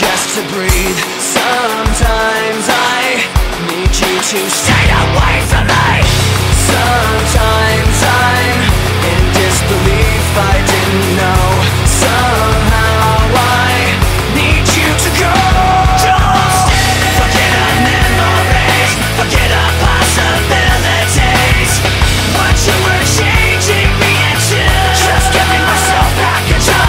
just to breathe. Sometimes I need you to stay away from me. Sometimes I'm in disbelief, I didn't know. Somehow I need you to go. Don't forget our memories, forget our possibilities. What you were changing me into, just giving myself back control.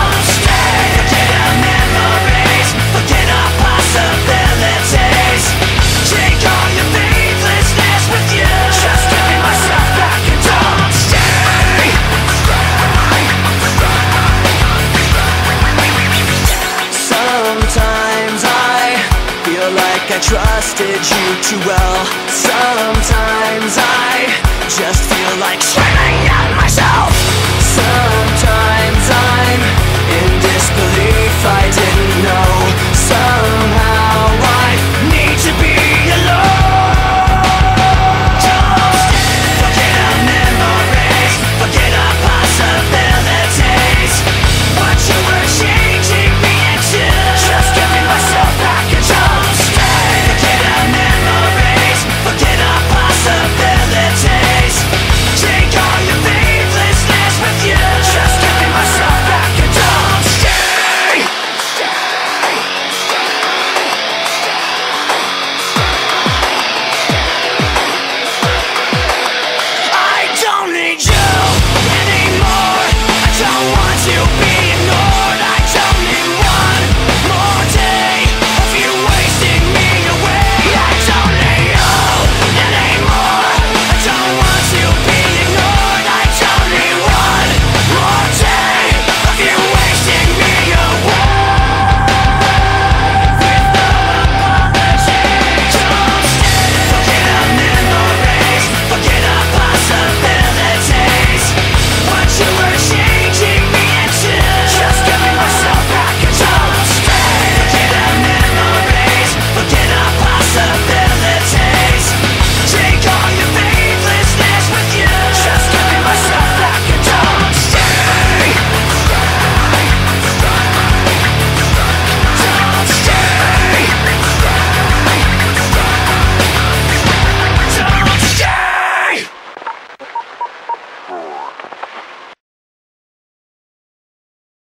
I trusted you too well. Sometimes I just feel like swimming out myself.